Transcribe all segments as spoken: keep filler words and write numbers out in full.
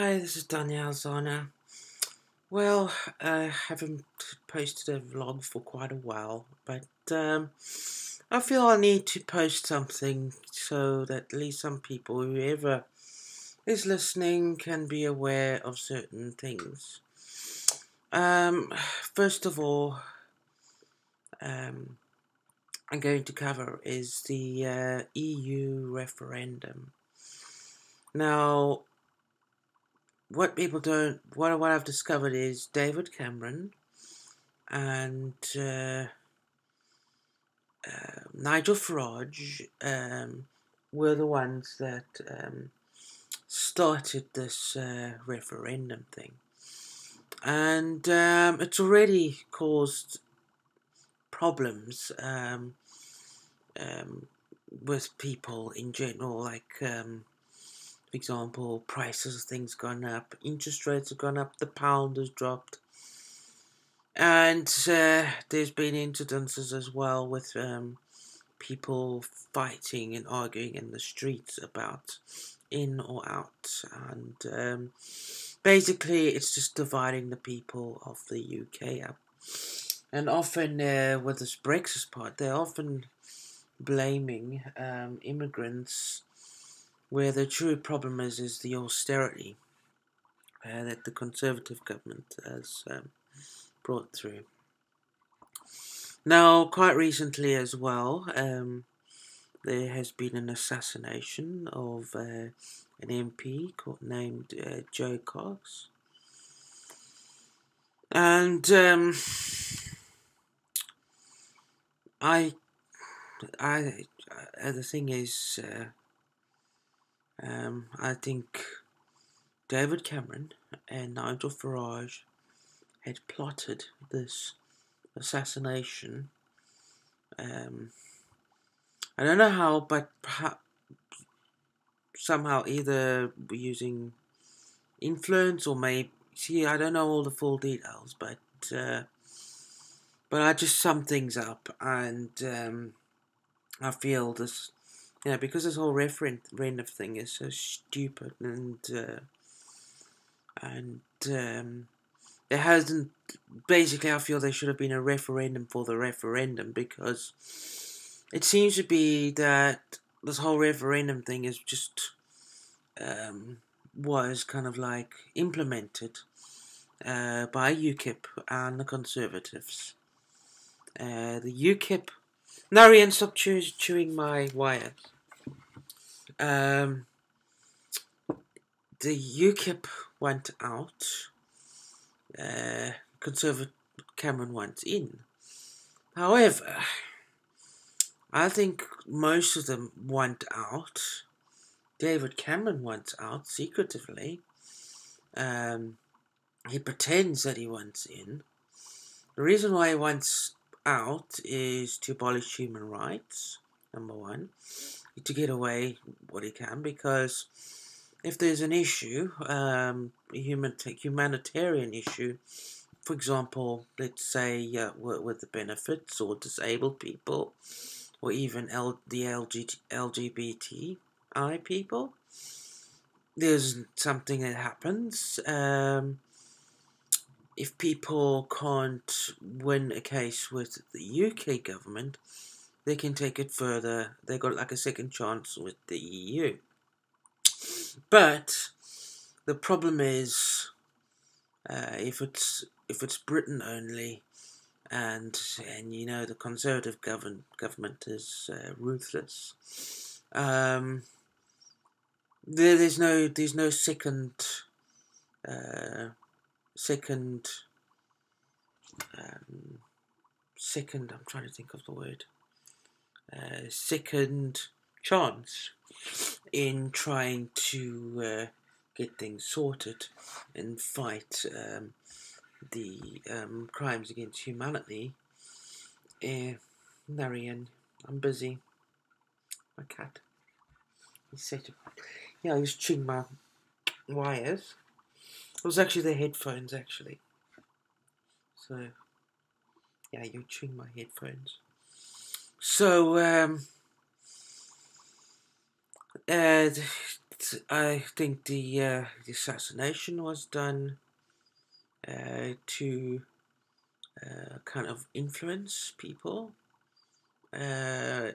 Hi, this is Danielle Zana. Well, I uh, haven't posted a vlog for quite a while, but um, I feel I need to post something so that at least some people, whoever is listening, can be aware of certain things. Um, first of all, um, I'm going to cover is the uh, E U referendum. Now, what people don't, what, what I've discovered is David Cameron and uh, uh, Nigel Farage um, were the ones that um, started this uh, referendum thing. And um, it's already caused problems um, um, with people in general, like... Um, For example, prices of things gone up, interest rates have gone up, the pound has dropped, and uh, there's been incidences as well with um, people fighting and arguing in the streets about in or out, and um, basically it's just dividing the people of the U K up. And often uh, with this Brexit part, they're often blaming um, immigrants, where the true problem is is the austerity uh, that the Conservative government has um, brought through. Now, quite recently as well, um, there has been an assassination of uh, an M P called, named uh, Joe Cox. And um, I, I, uh, the thing is... Uh, Um, I think David Cameron and Nigel Farage had plotted this assassination. Um, I don't know how, but perhaps somehow either using influence or maybe... See, I don't know all the full details, but uh, but I just sum things up, and um, I feel this... Yeah, because this whole referendum thing is so stupid, and uh, and um, there hasn't. Basically, I feel there should have been a referendum for the referendum, because it seems to be that this whole referendum thing is just um, was kind of like implemented uh, by U KIP and the Conservatives. Uh, the U KIP. No, Ian, stop chew chewing my wire. Um, the U KIP went out. Uh, Conservative Cameron went in. However, I think most of them went out. David Cameron went out secretively. Um, he pretends that he went in. The reason why he wants out is to abolish human rights, number one, to get away what he can, because if there's an issue, um, a human humanitarian issue, for example, let's say uh, with the benefits or disabled people, or even L the L G B T I people, there's something that happens. Um, If people can't win a case with the U K government, they can take it further. They got like a second chance with the E U. But the problem is, uh, if it's if it's Britain only, and and you know the Conservative govern government is uh, ruthless. Um, there, there's no there's no second. Uh, Second, um, second, I'm trying to think of the word, uh, second chance in trying to uh, get things sorted and fight um, the um, crimes against humanity. Uh, Narian, I'm busy. My cat, he's set up. Yeah, I was chewing my wires. It was actually the headphones, actually. So, yeah, you're chewing my headphones. So, um, uh, fact, I think the, uh, the assassination was done uh, to uh, kind of influence people uh,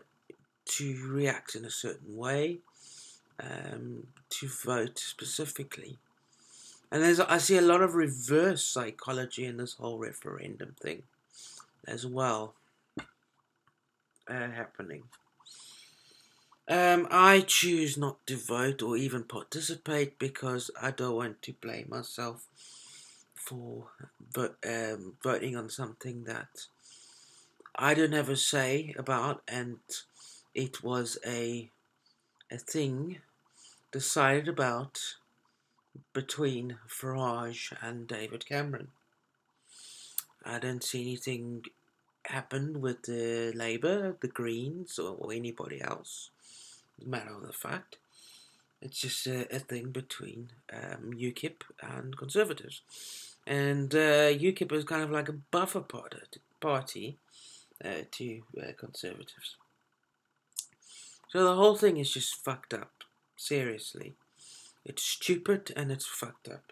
to react in a certain way, um, to vote specifically. And there's, I see a lot of reverse psychology in this whole referendum thing as well uh, happening. Um, I choose not to vote or even participate because I don't want to blame myself for vo- um, voting on something that I don't have a say about, and it was a, a thing decided about between Farage and David Cameron. I don't see anything happen with the Labour, the Greens, or, or anybody else. Matter of the fact, it's just a, a thing between um, UKIP and Conservatives, and uh, UKIP is kind of like a buffer party, party uh, to uh, Conservatives. So the whole thing is just fucked up. Seriously. It's stupid and it's fucked up.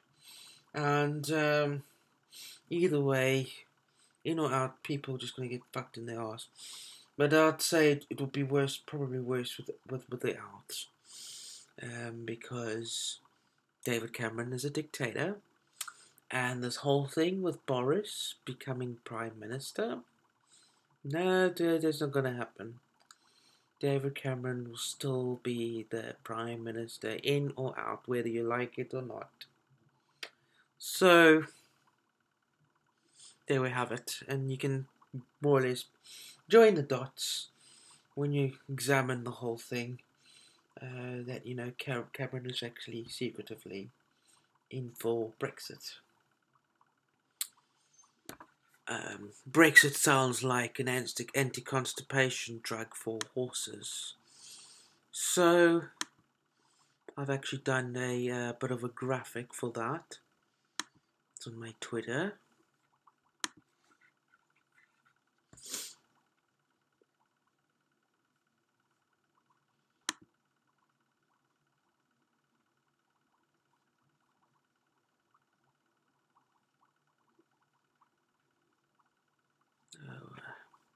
And um, either way, in or out, people are just going to get fucked in their arse. But I'd say it, it would be worse, probably worse with with, with the outs. Um, because David Cameron is a dictator. And this whole thing with Boris becoming Prime Minister, no, that's not going to happen. David Cameron will still be the Prime Minister, in or out, whether you like it or not. So, there we have it. And you can more or less join the dots when you examine the whole thing. Uh, that, you know, Cameron is actually secretively in for Brexit. Um, Brexit sounds like an anti-constipation drug for horses. So, I've actually done a uh, bit of a graphic for that. It's on my Twitter.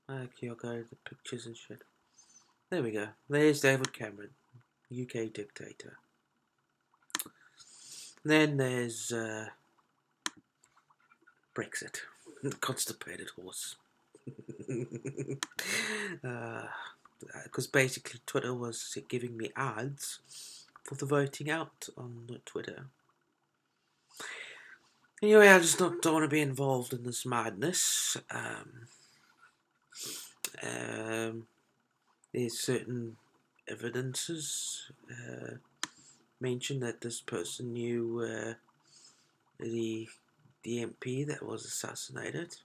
Okay, I'll go to the pictures and shit. There we go. There's David Cameron, U K dictator. Then there's uh, Brexit, constipated horse. Because uh, basically Twitter was giving me ads for the voting out on Twitter. Anyway, I just not, don't want to be involved in this madness. Um... Um, there's certain evidences uh, mentioned that this person knew uh, the the M P that was assassinated,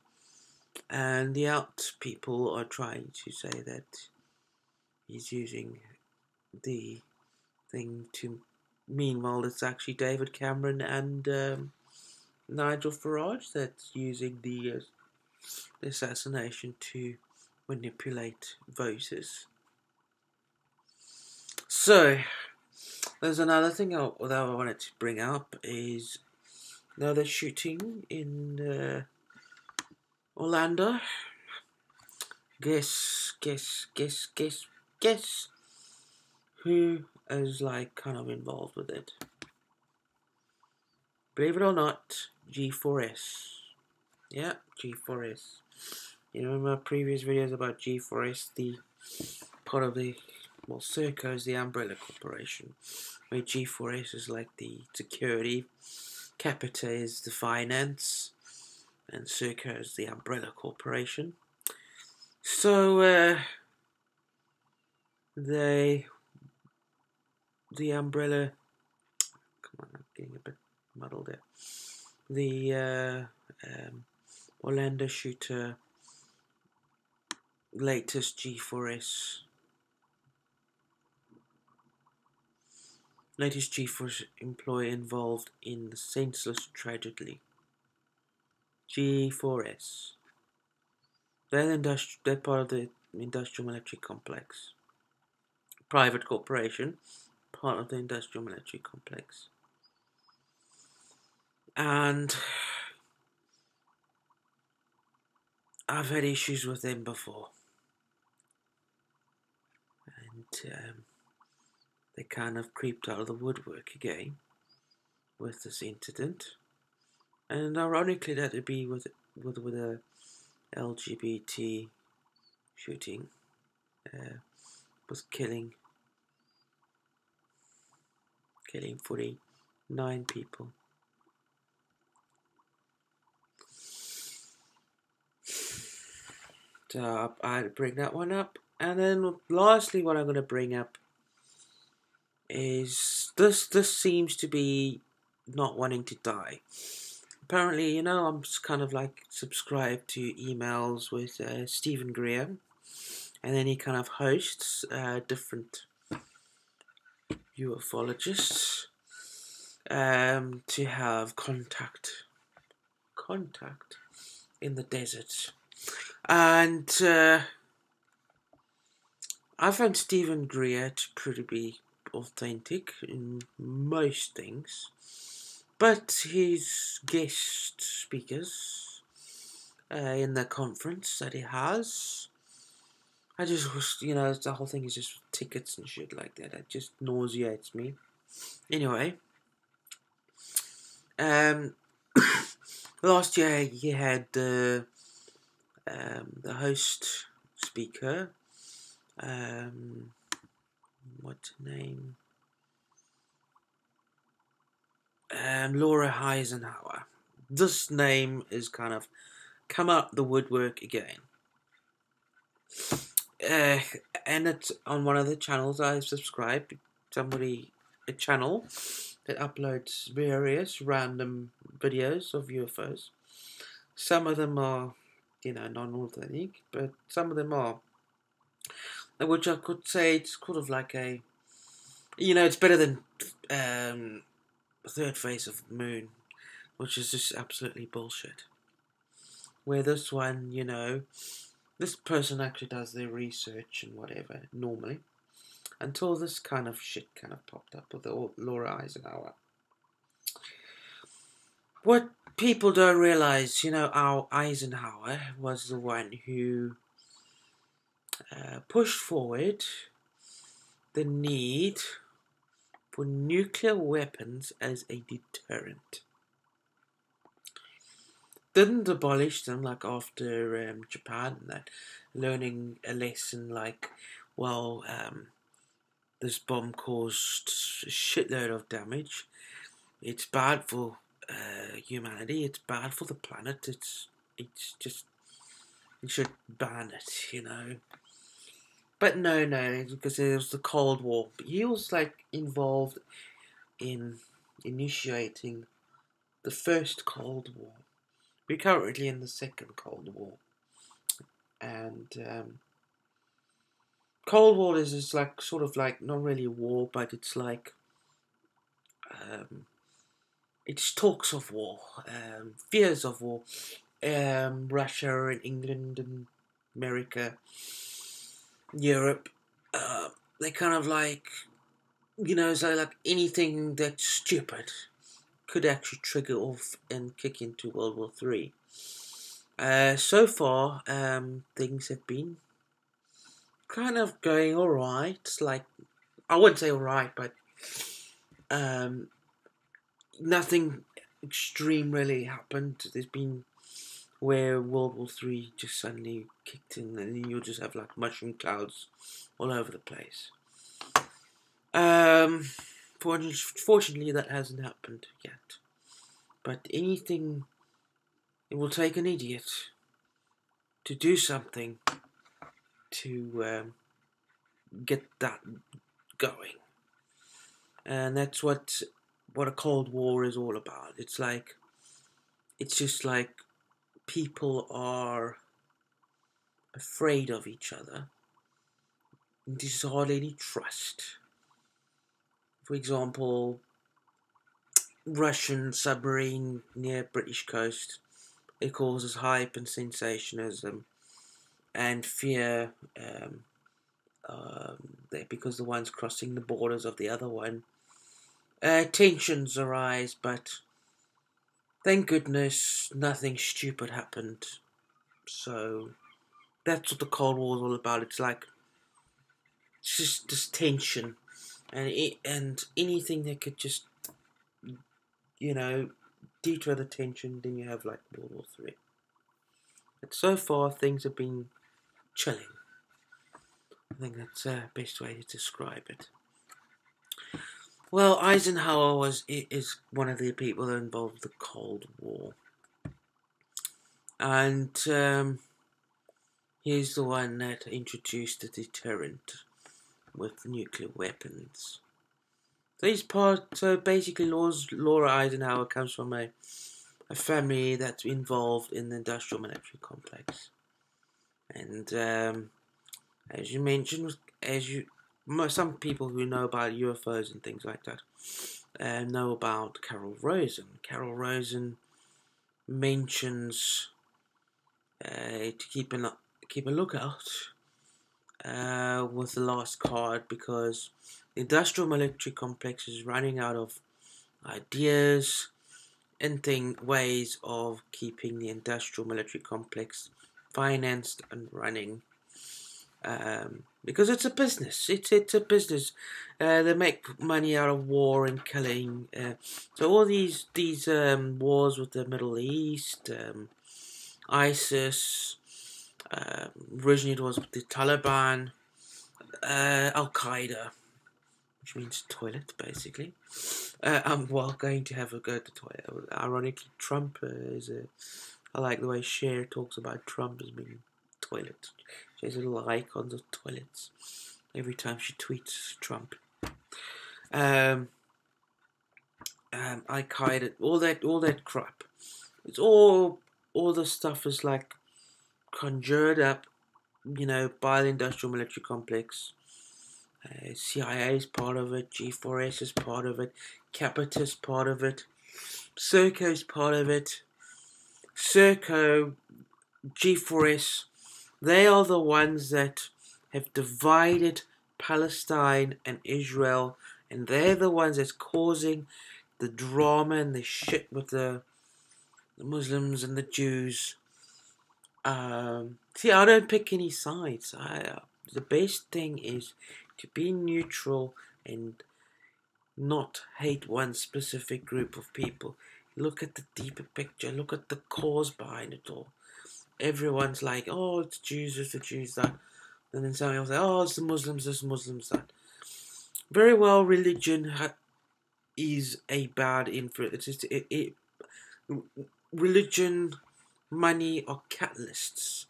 and the out people are trying to say that he's using the thing to. Meanwhile, it's actually David Cameron and um, Nigel Farage that's using the. Uh, The assassination to manipulate voters. So, there's another thing I, that I wanted to bring up is another shooting in uh, Orlando. Guess, guess, guess, guess, guess who is like kind of involved with it. Believe it or not, G four S. Yeah, G four S. You know, in my previous videos about G four S, the part of the, well, Serco is the umbrella corporation, where G four S is like the security, Capita is the finance, and Serco is the umbrella corporation. So, uh, they, the umbrella, come on, I'm getting a bit muddled there. The, uh, um, Orlando shooter, latest G four S, latest G four S employee involved in the senseless tragedy. G four S. They're, industri they're part of the industrial military complex. Private corporation part of the industrial military complex. And I've had issues with them before. And um, they kind of creeped out of the woodwork again with this incident. And ironically, that would be with, with, with a L G B T shooting, uh, was killing, killing forty-nine people. So I had to bring that one up. And then lastly, what I'm going to bring up is this, this seems to be not wanting to die. Apparently, you know, I'm just kind of like subscribed to emails with uh, Stephen Greer, and then he kind of hosts uh, different ufologists um, to have contact, contact in the desert. And uh, I found Stephen Greer to pretty be authentic in most things, but his guest speakers uh, in the conference that he has, I just, you know, the whole thing is just tickets and shit like that. That just nauseates me. Anyway, um, last year he had uh, um, the host speaker, um, what's her name? Um, Laura Eisenhower. This name is kind of come up the woodwork again. Uh, and it's on one of the channels I subscribe. Somebody, a channel that uploads various random videos of U F Os. Some of them are, you know, non-authentic, but some of them are. Which I could say it's kind of like a, you know, it's better than um, Third Phase of the Moon, which is just absolutely bullshit. Where this one, you know, this person actually does their research and whatever, normally. Until this kind of shit kind of popped up with the Laura Eisenhower. What people don't realise, you know, our Eisenhower was the one who uh, pushed forward the need for nuclear weapons as a deterrent. Didn't abolish them like after um, Japan and that, learning a lesson like, well, um, this bomb caused a shitload of damage. It's bad for uh, humanity. It's bad for the planet. It's it's just, you should ban it, you know. But no, no, because it was the Cold War. But he was like involved in initiating the first Cold War. We're currently in the second Cold War, and um, Cold War is just like sort of like not really a war, but it's like um, it's talks of war, um, fears of war. Um, Russia and England and America, Europe, uh, they kind of like, you know, so like anything that's stupid could actually trigger off and kick into World War Three. Uh, so far, um, things have been kind of going all right. Like, I wouldn't say all right, but um, nothing extreme really happened. There's been where World War Three just suddenly kicked in, and then you'll just have like mushroom clouds all over the place. Um. Fortunately, that hasn't happened yet. But anything, it will take an idiot to do something to um, get that going. And that's what what a Cold War is all about. It's like, it's just like people are afraid of each other. There's hardly any trust. For example, Russian submarine near British coast, it causes hype and sensationalism and fear um, uh, because the one's crossing the borders of the other one, uh, tensions arise, but thank goodness nothing stupid happened. So that's what the Cold War is all about. It's like, it's just this tension, and it, and anything that could just, you know, detour the tension, then you have like World War Three. But so far things have been chilling. I think that's the uh, best way to describe it. Well, Eisenhower was is one of the people that involved in the Cold War, and um, he's the one that introduced the deterrent with nuclear weapons. So he's part. So basically, Laura Eisenhower comes from a a family that's involved in the industrial military complex, and um, as you mentioned, as you. Most, some people who know about U F Os and things like that uh, know about Carol Rosen. Carol Rosen mentions uh, to keep an keep a lookout uh, with the last card, because the industrial military complex is running out of ideas and thing ways of keeping the industrial military complex financed and running. Um, because it's a business, it's it's a business. Uh, they make money out of war and killing. Uh, so all these these um, wars with the Middle East, um, ISIS. Uh, originally, it was with the Taliban, uh, Al Qaeda, which means toilet, basically. Uh, I'm well going to have a go to toilet. Ironically, Trump uh, is a. I like the way Cher talks about Trump as being toilet. She has little icons of toilets every time she tweets Trump. Um, um, I hide it. All that, all that crap. It's all, all the stuff is like conjured up, you know, by the industrial military complex. Uh, C I A is part of it. G four S is part of it. Capita is part of it. Serco is part of it. Serco, G four S. They are the ones that have divided Palestine and Israel, and they're the ones that's causing the drama and the shit with the, the Muslims and the Jews. Um, see, I don't pick any sides. I, uh, the best thing is to be neutral and not hate one specific group of people. Look at the deeper picture. Look at the cause behind it all. Everyone's like, oh, it's Jews, it's the Jews, that. And then somebody else like, oh, it's the Muslims, it's Muslims, that. Very well, religion ha is a bad influence. It's just, it, it, religion, money are catalysts,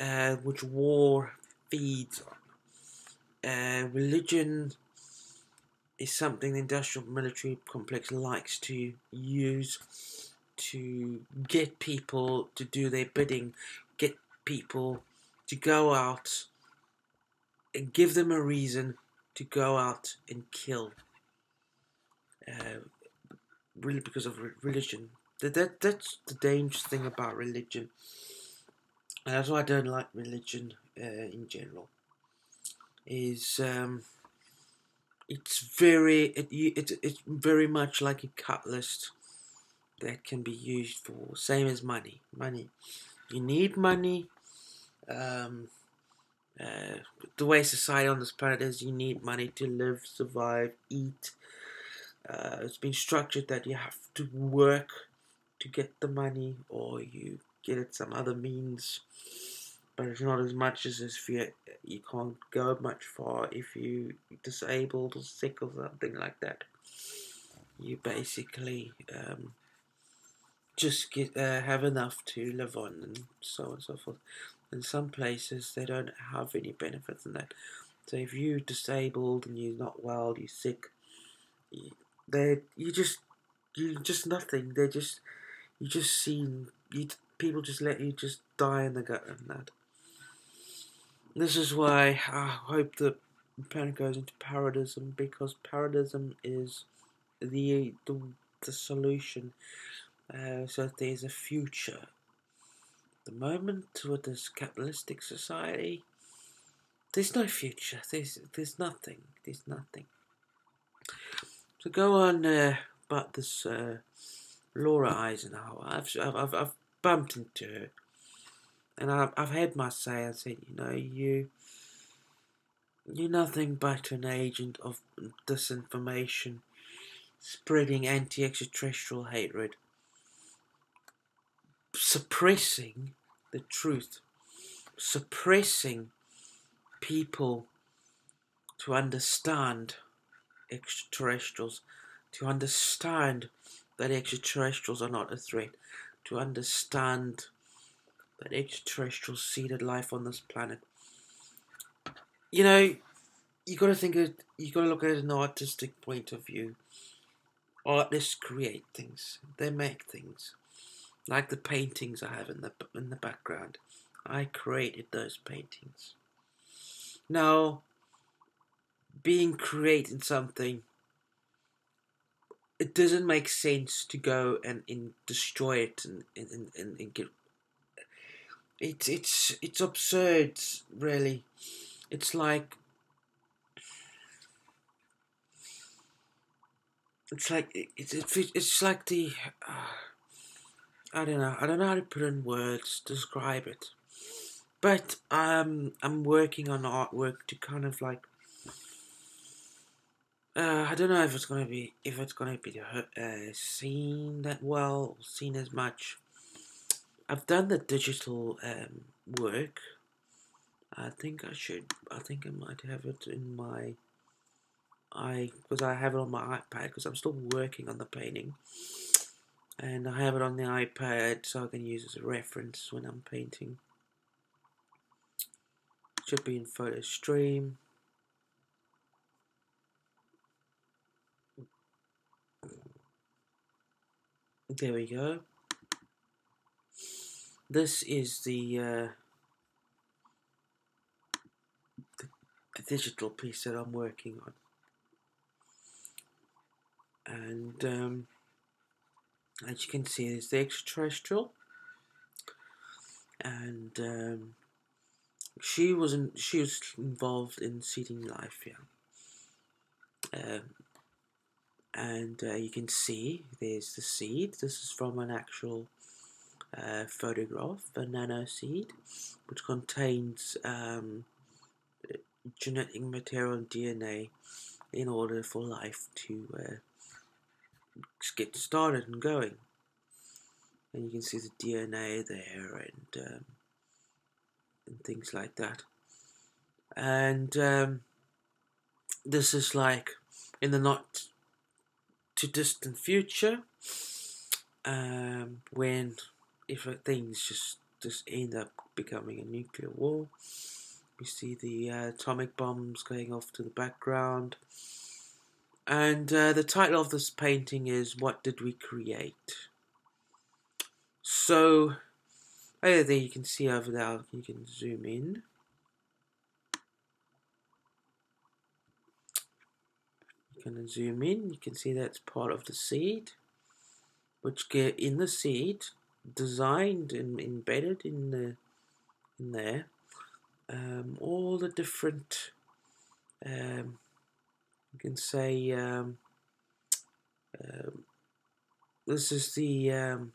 uh, which war feeds on. Uh, religion is something the industrial military complex likes to use to get people to do their bidding, get people to go out and give them a reason to go out and kill, uh, really because of religion. That, that That's the dangerous thing about religion, and that's why I don't like religion uh, in general, is um, it's very, it, it, it's very much like a catalyst that can be used for, same as money. Money, you need money. Um, uh, the way society on this planet is, you need money to live, survive, eat. Uh, it's been structured that you have to work to get the money, or you get it some other means. But it's not as much as if you you can't go much far if you're disabled or sick or something like that. You basically. Um, just get uh, have enough to live on and so on and so forth. In some places they don't have any benefits than that. So if you're disabled and you're not well, you're sick, they you just you just nothing. They just you just see you people just let you just die in the gut and that. This is why I hope the planet goes into paradism, because paradism is the the, the solution. Uh, so that there's a future. At the moment, with this capitalistic society, There's no future. There's there's nothing. There's nothing. So go on uh, about this uh, Laura Eisenhower. I've I've I've bumped into her, and I've I've had my say. I said, you know, you you're nothing but an agent of disinformation, spreading anti-extraterrestrial hatred, suppressing the truth, suppressing people to understand extraterrestrials, to understand that extraterrestrials are not a threat, to understand that extraterrestrials seeded life on this planet. You know, you got to think of, you got to look at it in an artistic point of view. Artists create things; they make things, like the paintings I have in the in the background. I created those paintings. Now, being creating something, it doesn't make sense to go and, and destroy it and and, and and get. It's it's it's absurd, really. It's like it's like it's it's it's like the uh, I don't know I don't know how to put in words to describe it. But um, I'm working on artwork to kind of like, uh, I don't know if it's gonna be if it's gonna be uh, seen that well, or seen as much. I've done the digital um, work. I think I should. I think I might have it in my, I because I have it on my iPad because I'm still working on the painting, and I have it on the iPad so I can use it as a reference when I'm painting. Should be in photo stream. There we go. This is the, uh, the the digital piece that I'm working on, and um, as you can see, there's the extraterrestrial, and. Um, She was in, she was involved in seeding life, yeah. Um, and uh, you can see there's the seed. This is from an actual uh, photograph, a nano seed, which contains um, genetic material and D N A in order for life to uh, get started and going. And you can see the D N A there, and. Um, and things like that, and um, this is like in the not too distant future, um, when if things just just end up becoming a nuclear war. We see the uh, atomic bombs going off to the background, and uh, the title of this painting is "What Did We Create?" So. Oh, there you can see over there, you can zoom in. You can zoom in, you can see that's part of the seed, which get in the seed, designed and embedded in, the, in there, um, all the different, um, you can say, um, um, this is the, um,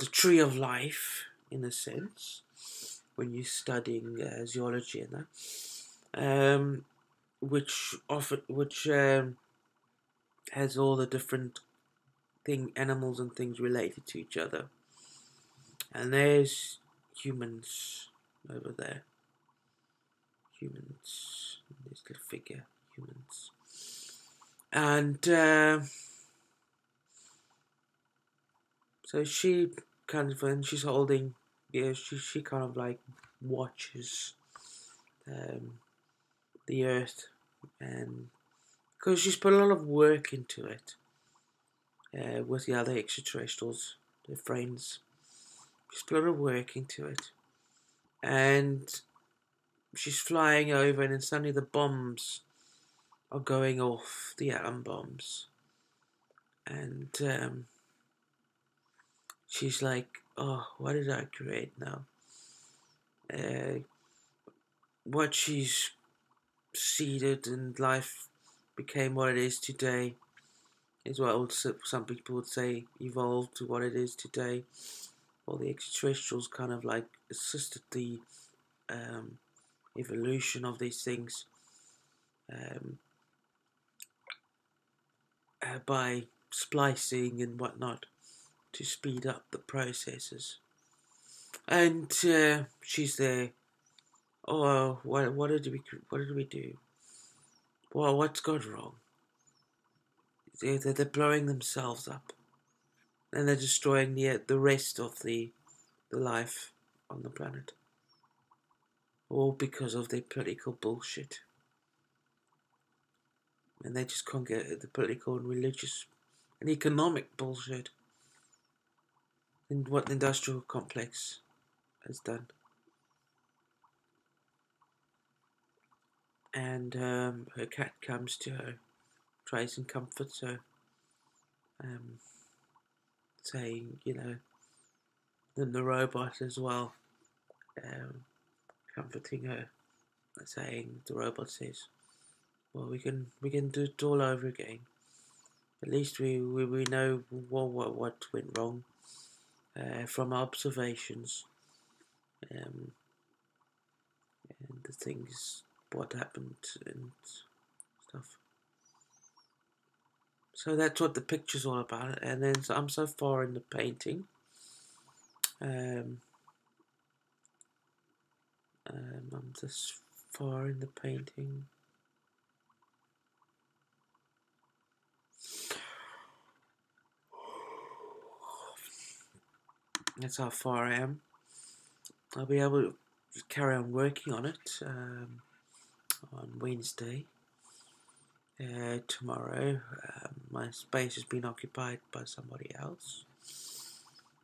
the tree of life, in a sense, when you're studying uh, zoology and that, um, which often, which um, has all the different thing animals and things related to each other. And there's humans over there. Humans, this little figure, humans, and uh, so she. Kind of, and she's holding, yeah, she, she kind of like watches um, the earth, and because she's put a lot of work into it uh, with the other extraterrestrials, their friends, she's put a lot of work into it, and she's flying over, and then suddenly the bombs are going off, the atom bombs, and um, she's like, oh, what did I create now? uh, what she's seeded and life became what it is today, is what some people would say evolved to what it is today. Well, the extraterrestrials kind of like assisted the um, evolution of these things um, uh, by splicing and whatnot to speed up the processes. And uh, she's there. Oh, what, what did we what did we do? Well, what's gone wrong? They're, they're blowing themselves up, and they're destroying the the rest of the the life on the planet, all because of their political bullshit. And they just can't get the political and religious and economic bullshit, and what the industrial complex has done. And um, her cat comes to her, tries and comforts her, um, saying, you know, and the robot as well, um, comforting her, saying, the robot says, well, we can we can do it all over again. At least we we, we know what, what what went wrong uh, from our observations, um, and the things. What happened and stuff. So that's what the picture's all about. And then so I'm so far in the painting. Um, um, I'm this far in the painting. That's how far I am. I'll be able to carry on working on it. Um, on Wednesday, uh, tomorrow. Uh, my space has been occupied by somebody else,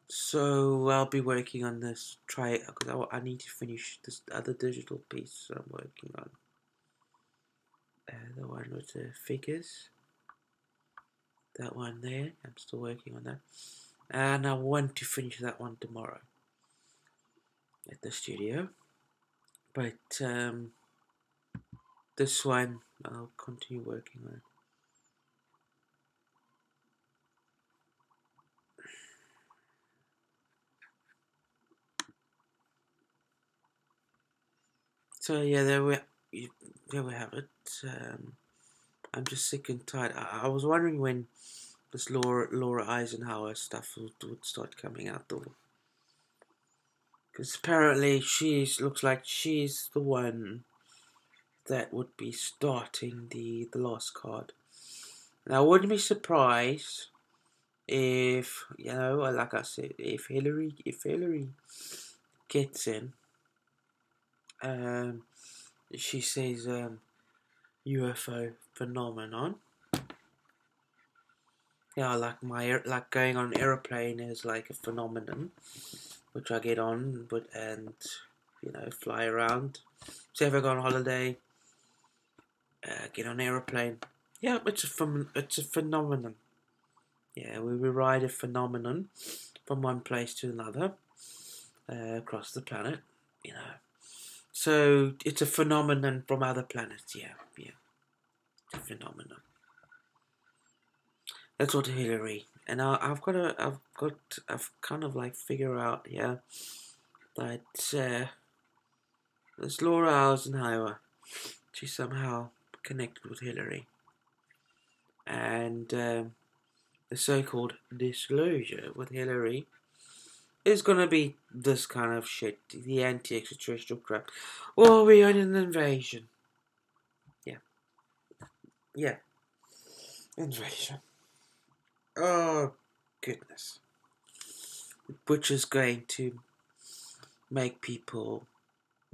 so I'll be working on this, try because I, I need to finish this other digital piece I'm working on, uh, the one with the figures, that one there. I'm still working on that, and I want to finish that one tomorrow at the studio, but um, this one, I'll continue working on it. So yeah, there we there we have it. Um, I'm just sick and tired. I, I was wondering when this Laura Laura Eisenhower stuff would, would start coming out, though, because apparently she's looks like she's the one that would be starting the, the last card. Now, I wouldn't be surprised if, you know, like I said, if Hillary if Hillary gets in, um, she says um, U F O phenomenon. Yeah, like my like going on an aeroplane is like a phenomenon, which I get on, but and you know, fly around. So if I go on holiday. Uh, get on aeroplane. Yeah, it's a ph it's a phenomenon. Yeah, we, we ride a phenomenon from one place to another uh, across the planet. You know, so it's a phenomenon from other planets. Yeah, yeah, it's a phenomenon. That's what Hillary and I, I've got to, I've got I've kind of like figure out yeah that uh, there's Laura Eisenhower. She somehow connected with Hillary, and um, the so-called disclosure with Hillary is gonna be this kind of shit, the anti-extraterrestrial crap. Oh, we're in an invasion. Yeah, yeah, invasion. Oh goodness, which is going to make people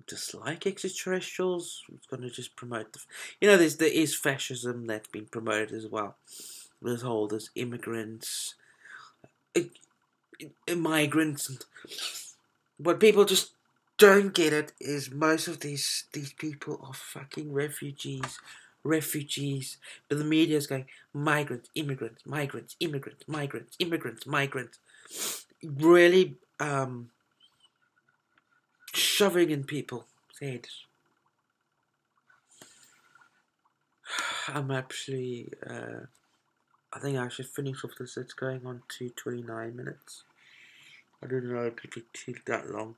dislike extraterrestrials. It's going to just promote the, you know, there's, there is fascism that's been promoted as well. There's whole, there's immigrants, migrants, and what people just don't get it is most of these these people are fucking refugees, refugees. But the media is going migrants, immigrants, migrants, immigrants, migrants, immigrants, migrants. Really, um. shoving in people's heads. I'm actually, uh, I think I should finish off this. It's going on to twenty-nine minutes. I didn't know it could take that long.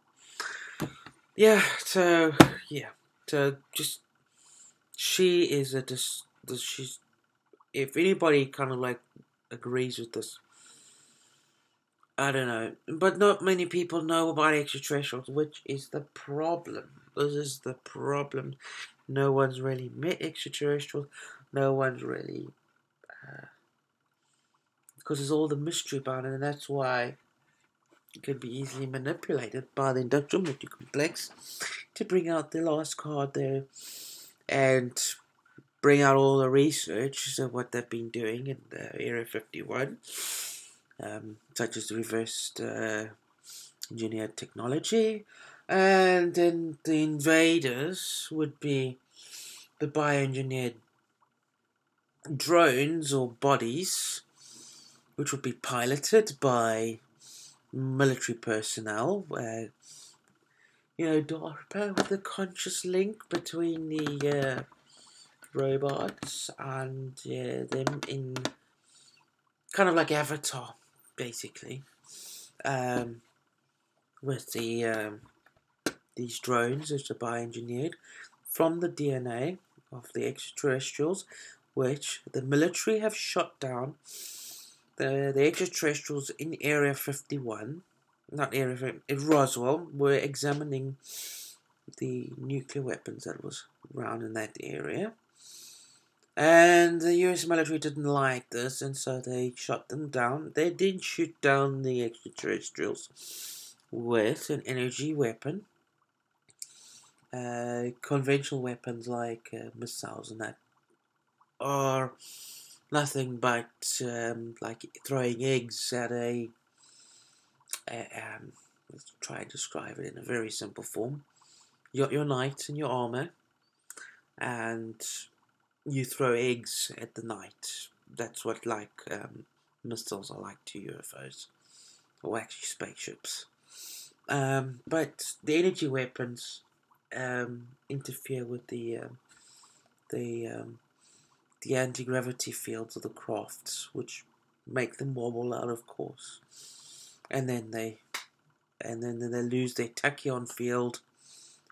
Yeah, so, yeah. So, just, she is a, dis, dis, she's, if anybody kind of like agrees with this, I don't know. But not many people know about extraterrestrials, which is the problem. This is the problem. No one's really met extraterrestrials. No one's really... Uh, because there's all the mystery about it, and that's why it could be easily manipulated by the industrial mystery complex to bring out the last card there and bring out all the research of what they've been doing in the Area fifty-one. Um, such as the reversed uh, engineered technology, and then the invaders would be the bioengineered drones or bodies, which would be piloted by military personnel. Uh, you know, DARPA with the conscious link between the uh, robots and uh, them in kind of like Avatar. Basically, um, with the um, these drones, which are bioengineered from the D N A of the extraterrestrials, which the military have shot down. The the extraterrestrials in Area fifty-one, not Area fifty-one, in Roswell, were examining the nuclear weapons that was around in that area. And the U S military didn't like this, and so they shot them down. They did shoot down the extraterrestrials with an energy weapon. Uh, conventional weapons like uh, missiles and that are nothing but um, like throwing eggs at a... Uh, um, let's try and describe it in a very simple form. You got your knight and your armor, and you throw eggs at the night. That's what like um, missiles are like to U F Os, or actually spaceships. Um, but the energy weapons um, interfere with the um, the um, the anti-gravity fields of the crafts, which make them wobble out of course, and then they and then they lose their tachyon field,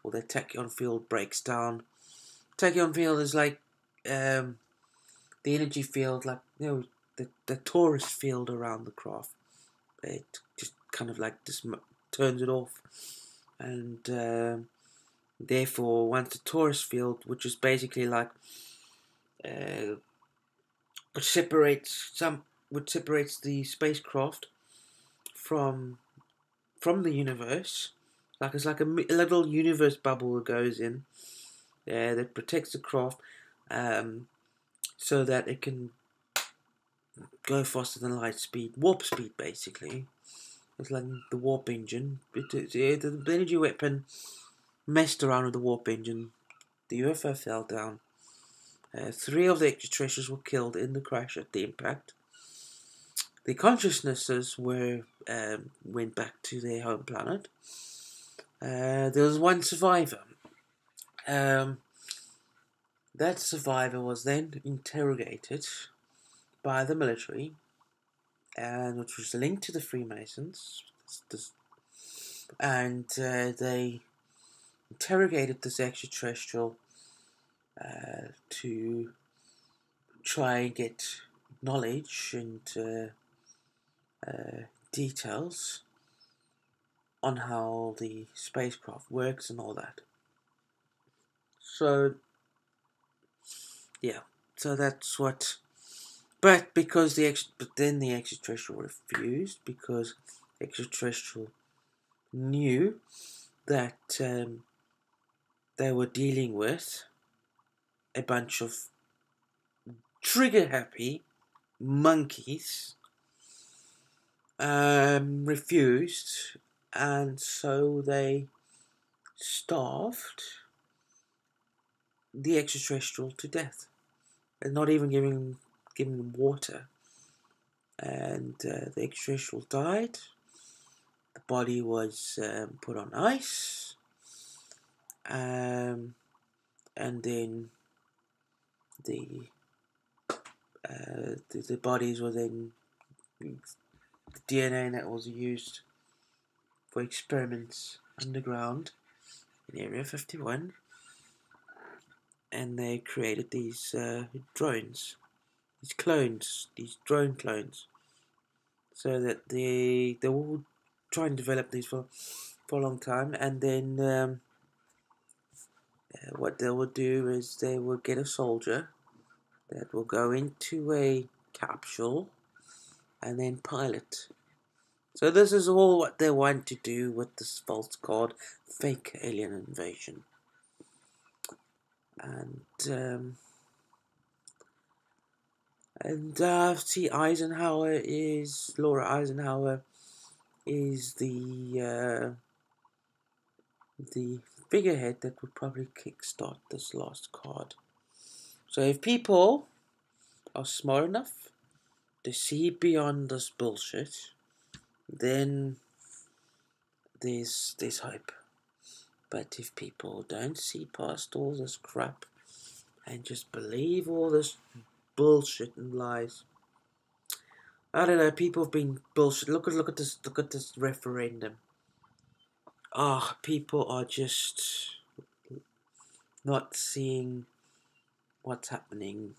or their tachyon field breaks down. Tachyon field is like Um, the energy field, like, you know, the, the torus field around the craft. It just kind of like just turns it off, and uh, therefore once the torus field, which is basically like uh, which separates some which separates the spacecraft from from the universe, like it's like a, a little universe bubble that goes in uh, that protects the craft, Um, so that it can go faster than light speed, warp speed basically. It's like the warp engine. It, it, it, the energy weapon messed around with the warp engine. The U F O fell down. Uh, three of the extraterrestrials were killed in the crash at the impact. The consciousnesses were um, went back to their home planet. Uh, there was one survivor. Um... That survivor was then interrogated by the military, and which was linked to the Freemasons. And uh, they interrogated this extraterrestrial uh, to try and get knowledge and uh, uh, details on how the spacecraft works and all that. So. Yeah, so that's what, but because the, ex, but then the extraterrestrial refused, because the extraterrestrial knew that um, they were dealing with a bunch of trigger-happy monkeys, um, refused, and so they starved the extraterrestrial to death. And not even giving giving them water, and uh, the extraterrestrial died. The body was um, put on ice, um, and then the, uh, the the bodies were then the D N A that was used for experiments underground in Area fifty-one, and they created these uh, drones, these clones, these drone clones, so that they they will try and develop these for for a long time, and then um, uh, what they will do is they will get a soldier that will go into a capsule and then pilot. So this is all what they want to do with this false god, fake alien invasion. And um, and uh, see, Eisenhower is Laura Eisenhower is the uh, the figurehead that would probably kickstart this last card. So if people are smart enough to see beyond this bullshit, then there's there's hope. But if people don't see past all this crap and just believe all this bullshit and lies, I don't know. People have been bullshit. Look at look at this. Look at this referendum. Ah, oh, people are just not seeing what's happening.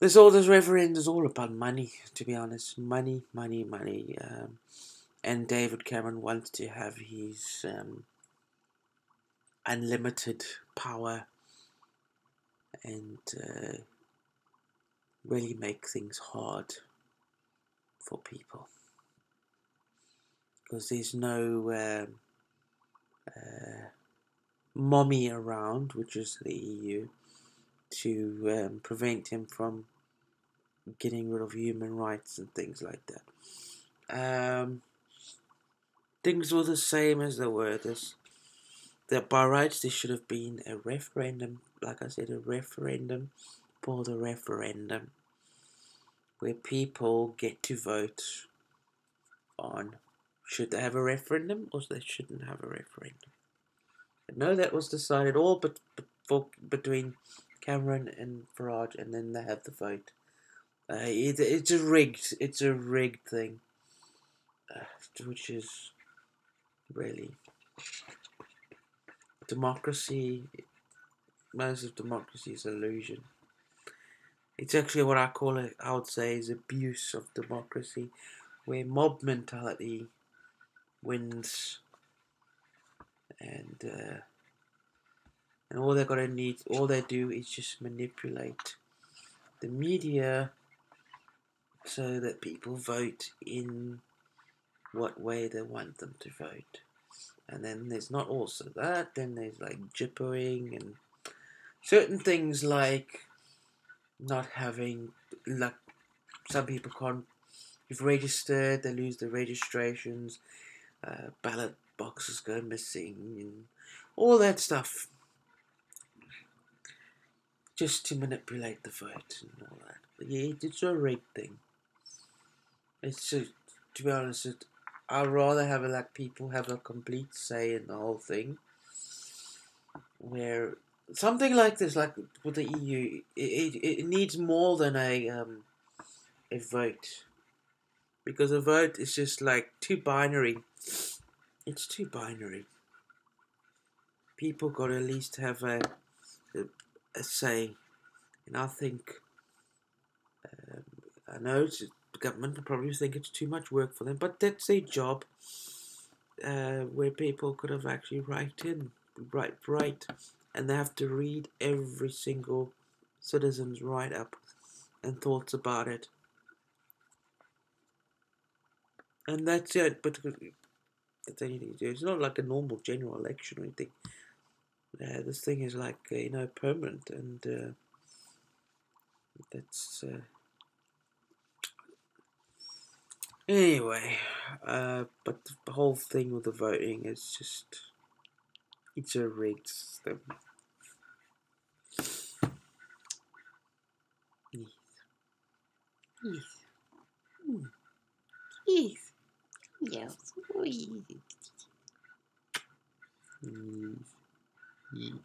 This all this referendum is all about money, to be honest. Money, money, money. Um, and David Cameron wants to have his um, unlimited power and uh, really make things hard for people, because there's no um, uh, mommy around, which is the E U. To um, prevent him from getting rid of human rights and things like that. Um, things were the same as they were. This, that by rights there should have been a referendum, like I said, a referendum for the referendum, where people get to vote on should they have a referendum or they shouldn't have a referendum. But no, that was decided all but, but for, between Cameron and Farage, and then they have the vote. Uh, it, it's a rigged, it's a rigged thing, uh, which is really democracy. Most of democracy is illusion. It's actually what I call it. I would say is abuse of democracy, where mob mentality wins, and. Uh, And all they're gonna need, all they do is just manipulate the media so that people vote in what way they want them to vote. And then there's not also that, then there's like jippering and certain things like not having, like some people can't, if registered, they lose their registrations, uh, ballot boxes go missing, and all that stuff. Just to manipulate the vote and all that. But yeah, it's a rigged thing. It's a, to be honest, it, I'd rather have a, like people have a complete say in the whole thing. Where something like this, like with the E U, it it, it needs more than a um a vote, because a vote is just like too binary. It's too binary. People got to at least have a. a say, and I think um, I know it's, the government probably think it's too much work for them, but that's a job uh, where people could have actually write in, write, write, and they have to read every single citizen's write up and thoughts about it, and that's it. But that's anything to do. It's not like a normal general election or anything. Uh, this thing is like, uh, you know, permanent, and uh, that's, uh, anyway, uh, but the whole thing with the voting is just, it's a rigged system. Yes. Yes. Mm. Yes. Yes. Yes. Yes.